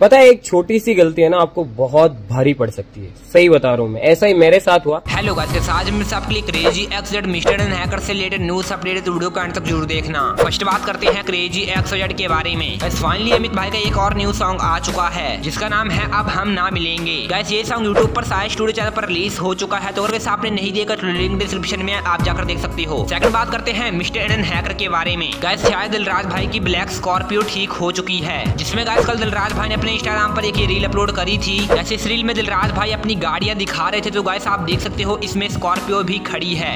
पता है एक छोटी सी गलती है ना आपको बहुत भारी पड़ सकती है, सही बता रहा हूँ मैं, ऐसा ही मेरे साथ हुआ। हेलो गाइस, आज मैं आपके लिए crazy X Z mister Indian hacker से रिलेटेड न्यूज अपडेटेड वीडियो का अंत तक जरूर देखना। फर्स्ट बात करते हैं क्रेजी एक्स जेड के बारे में। फाइनली अमित भाई का एक और न्यू सॉन्ग आ चुका है जिसका नाम है अब हम ना मिलेंगे। गाइस ये सॉन्ग यूट्यूब पर साई स्टूडियो चैनल पर रिलीज हो चुका है, तो अगर वैसे आपने नहीं देखा तो लिंक डिस्क्रिप्शन में आप जाकर देख सकते हो। सेकंड बात करते हैं मिस्टर इंडियन हैकर के बारे में। गाइस शायद दिलराज भाई की ब्लैक स्कॉर्पियो ठीक हो चुकी है, जिसमें गाइस कल दिलराज भाई ने अपने इंस्टाग्राम पर एक रील अपलोड करी थी। जैसे इस रील में दिलराज भाई अपनी गाड़ियां दिखा रहे थे, तो गाइस आप देख सकते हो इसमें स्कॉर्पियो भी खड़ी है।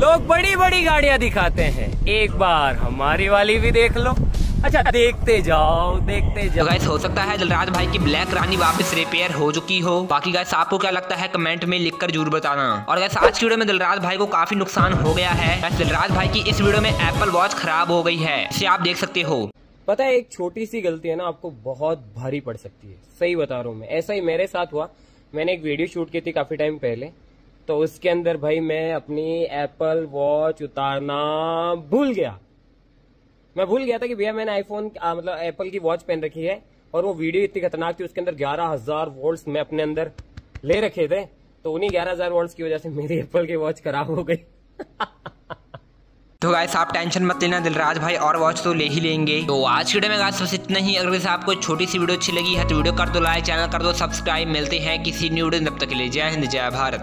लोग बड़ी बड़ी गाड़ियां दिखाते हैं, एक बार हमारी वाली भी देख लो। अच्छा देखते जाओ देखते जाओ। गाइस हो सकता है दिलराज भाई की ब्लैक रानी वापस रिपेयर हो चुकी हो। बाकी गाइस आपको क्या लगता है कमेंट में लिखकर जरूर बताना। और गाइस आज की वीडियो में दिलराज भाई को काफी नुकसान हो गया है। दिलराज भाई की इस वीडियो में एप्पल वॉच खराब हो गई है, इसे आप देख सकते हो। पता है एक छोटी सी गलती है ना आपको बहुत भारी पड़ सकती है, सही बता रहा हूँ मैं, ऐसा ही मेरे साथ हुआ। मैंने एक वीडियो शूट की थी काफी टाइम पहले, तो उसके अंदर भाई मैं अपनी एप्पल वॉच उतारना भूल गया। मैं भूल गया था कि भैया मैंने आईफोन मतलब एप्पल की वॉच पहन रखी है, और वो वीडियो इतनी खतरनाक थी, उसके अंदर 11,000 वोल्ट्स मैं अपने अंदर ले रखे थे, तो उन्हीं 11,000 वोल्ट्स की वजह से मेरी एप्पल की वॉच खराब हो गई। तो गाइस आप टेंशन मत लेना, दिलराज भाई और वॉच तो ले ही लेंगे। तो आज की वीडियो में गाइस बस इतना ही। अगर वैसे आपको छोटी सी वीडियो अच्छी लगी है तो वीडियो कर दो लाइक, चैनल कर दो सब्सक्राइब। मिलते हैं किसी न्यू वीडियो, तब तक के लिए जय हिंद जय भारत।